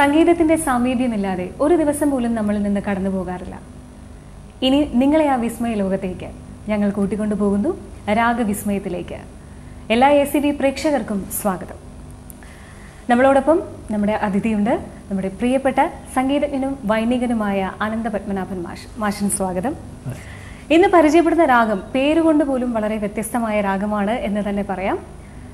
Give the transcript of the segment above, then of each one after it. സംഗീതത്തിൻ്റെ സാമീപ്യമില്ലാതെ ഒരു ദിവസം പോലും നമ്മളിൽ നിന്ന് കടന്നു പോകാറില്ല. ഇനി നിങ്ങളെ ആ വിസ്മയ ലോകത്തേക്ക് ഞങ്ങൾ കൂട്ടിക്കൊണ്ടു പോകുന്നു, രാഗവിസ്മയത്തിലേക്ക്. എല്ലാ ACB പ്രേക്ഷകർക്കും സ്വാഗതം. നമ്മളോടൊപ്പം നമ്മുടെ അതിഥിയുണ്ട്, നമ്മുടെ പ്രിയപ്പെട്ട സംഗീതജ്ഞനും വൈദികനുമായ ആനന്ദ പത്മനാഭൻ മാഷ്. മാഷിന് സ്വാഗതം. ഇന്ന് പരിചയപ്പെടുന്ന രാഗം പേരുകൊണ്ട് പോലും വളരെ വ്യത്യസ്തമായ രാഗമാണ് എന്ന് തന്നെ പറയാം.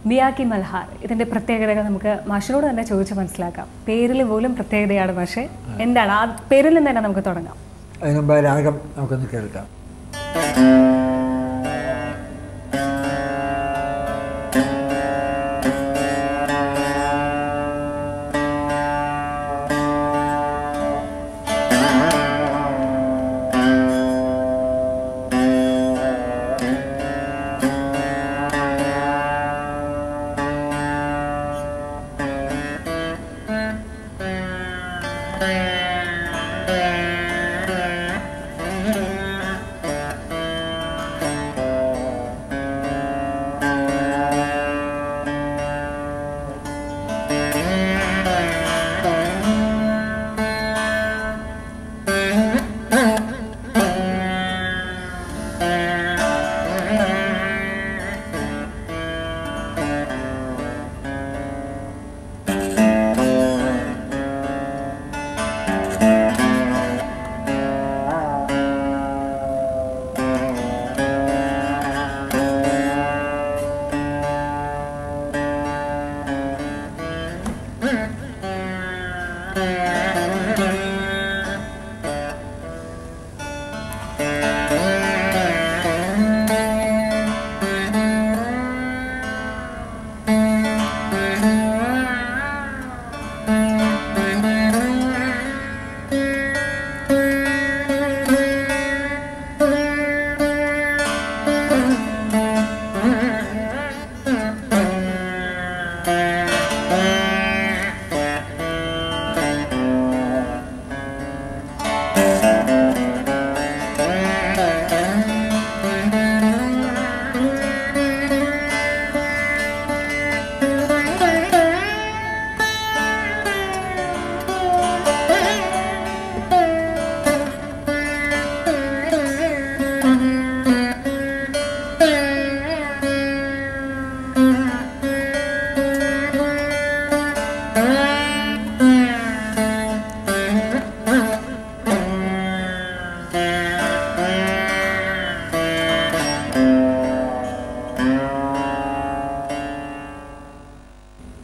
മിയാൻ കി മൽഹാർ, ഇതിന്റെ പ്രത്യേകതകൾ നമുക്ക് മാഷിനോട് തന്നെ ചോദിച്ച് മനസ്സിലാക്കാം. പേരിൽ പോലും പ്രത്യേകതയാണ് മാഷേ, എന്താണ് ആ പേരിൽ നിന്ന് തന്നെ നമുക്ക് തുടങ്ങാം. അതിനുമ്പ് രാഗം നമുക്കൊന്ന് കേൾക്കാം.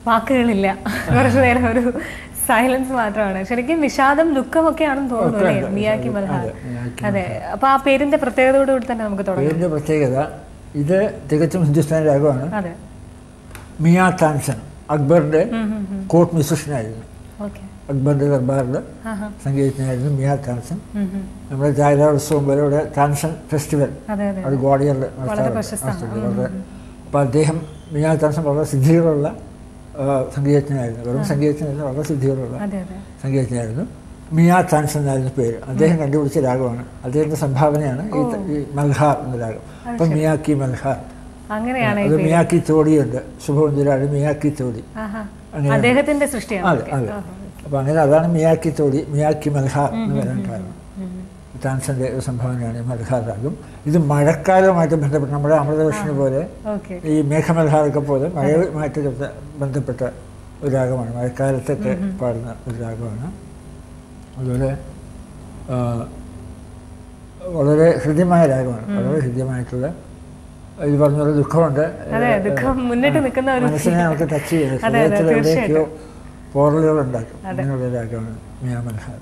വാക്കുകളില്ല, കുറച്ചു നേരം ഒരു സൈലൻസ് മാത്രമാണ്. ശരിക്കും വിഷാദം ദുഃഖമൊക്കെയാണെന്ന് തോന്നുന്നു മിയാൻ കി മൽഹാർ. അതെ, അപ്പൊ ആ പേരിന്റെ പ്രത്യേകതയോടുകൂടി തന്നെ നമുക്ക് തുടങ്ങാം. പേരിന്റെ പ്രത്യേകത, ഇത് തികച്ചും ഹിന്ദുസ്ഥാനി രാഗമാണ്. മിയാ താൻസൻ അക്ബറിന്റെ കോർട്ട് മ്യൂസിഷ്യനായിരുന്നു. അക്ബറിന്റെ ദർബാറിലെ സംഗീതജ്ഞനായിരുന്നു മിയാ താൻസൻ. നമ്മുടെ ജാഗ്രതോത്സവം വരെ ഇവിടെ താൻസൻ ഫെസ്റ്റിവൽ അവിടെ ഗ്വാളിയറിൽ നടത്താറുണ്ട്. അപ്പൊ അദ്ദേഹം മിയാ താൻസൻ വളരെ സിദ്ധികളുള്ള സംഗീതജ്ഞനായിരുന്നു. വെറും സംഗീതജ്ഞനായിരുന്നു, വളരെ സിദ്ധികളുള്ള സംഗീതജ്ഞനായിരുന്നു. മിയാൻ താൻസൻ എന്നായിരുന്നു പേര്. അദ്ദേഹം കണ്ടുപിടിച്ച രാഗമാണ്, അദ്ദേഹത്തിന്റെ സംഭാവനയാണ് ഈ മൽഹാർ എന്ന രാഗം. അപ്പം മിയാൻ കി മൽഹാർ അങ്ങനെയാണ്. അത് മിയാൻ കി തോടിയുണ്ട്, ശുഭവഞ്ചിലാണ് മിയാൻ കി തോടി. അദ്ദേഹത്തിന്റെ സൃഷ്ടിയാണ്. അതെ അതെ. അപ്പൊ അങ്ങനെ അതാണ് മിയാൻ കി തോടി, മിയാൻ കി മൽഹാർ എന്ന് വരാൻ കാരണം താൻസന്റെ സംഭാവനയാണ് ഈ മൽഹാർ രാഗം. ഇത് മഴക്കാലവുമായിട്ട് ബന്ധപ്പെട്ട് നമ്മുടെ അമൃതവർഷിനെ പോലെ, ഈ മേഘമൽഹാറൊക്കെ പോലെ മഴയുമായിട്ട് ബന്ധപ്പെട്ട ഒരു രാഗമാണ്. മഴക്കാലത്തൊക്കെ പാടുന്ന ഒരു രാഗമാണ്. അതുപോലെ വളരെ ഹൃദ്യമായ രാഗമാണ്, വളരെ ഹൃദ്യമായിട്ടുള്ള. ഇത് പറഞ്ഞ പോലെ ദുഃഖമുണ്ട്, മനസ്സിനെ നമുക്ക് ടച്ച് ചെയ്ത് ഹൃദയത്തിൽ എവിടെയൊക്കെയോ പോറലുകൾ ഉണ്ടാക്കും. അങ്ങനെയുള്ള രാഗമാണ് മിയാൻ മൽഹാർ.